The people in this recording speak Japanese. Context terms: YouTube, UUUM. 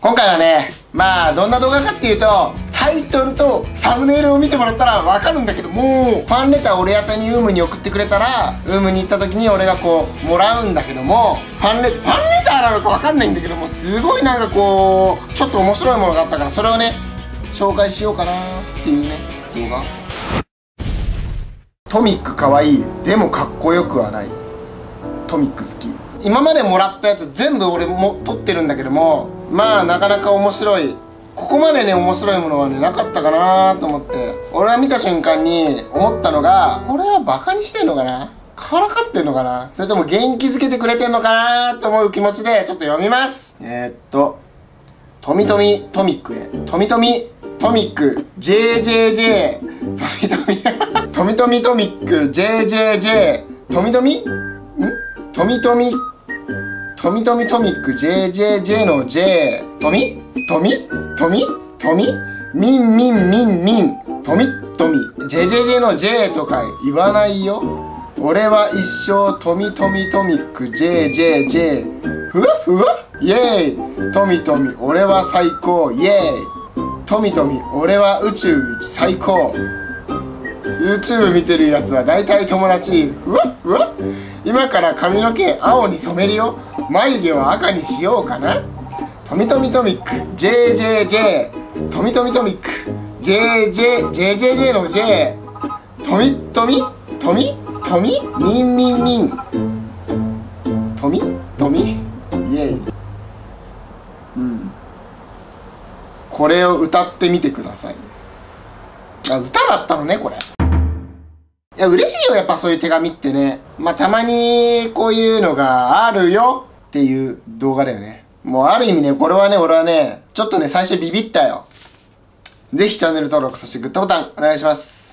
今回はね、まあどんな動画かっていうと、タイトルとサムネイルを見てもらったらわかるんだけども、ファンレター俺宛にUUUMに送ってくれたら、UUUMに行った時に俺がこうもらうんだけども、ファンレターなのかわかんないんだけども、すごいなんかこうちょっと面白いものがあったから、それをね紹介しようかなっていうね動画。トミックかわいい、でもかっこよくはない。トミック好き。今までもらったやつ全部俺も撮ってるんだけども、まあなかなか面白い、ここまでね面白いものはねなかったかなと思って、俺は見た瞬間に思ったのが、これはバカにしてんのかな、からかってんのかな、それとも元気づけてくれてんのかなと思う気持ちでちょっと読みます。トミトミトミックへ、トミトミトミック JJJ、 トミトミトミック JJJ、 トミトミんトミトミトミトミトミック JJJ の J、 トミトミトミトミミンミンミンミントミトミ JJJ の J とか言わないよ。俺は一生トミトミトミック JJJ、 ふわふわイエーイ、トミトミ俺は最高イエーイ、トミトミ俺は宇宙一最高。 YouTube 見てるやつは大体友達。ふわふわ、今から髪の毛青に染めるよ、眉毛は赤にしようかな。トミトミトミック JJJ、 トミトミトミック JJJJJ の J、 トミトミトミトミミンミンミントミトミイエイ。うん、これを歌ってみてください。あ、歌だったのねこれ。いや嬉しいよ、やっぱそういう手紙ってね。まあたまにこういうのがあるよっていう動画だよね。もうある意味ね、これはね、俺はね、ちょっとね、最初ビビったよ。ぜひチャンネル登録、そしてグッドボタンお願いします。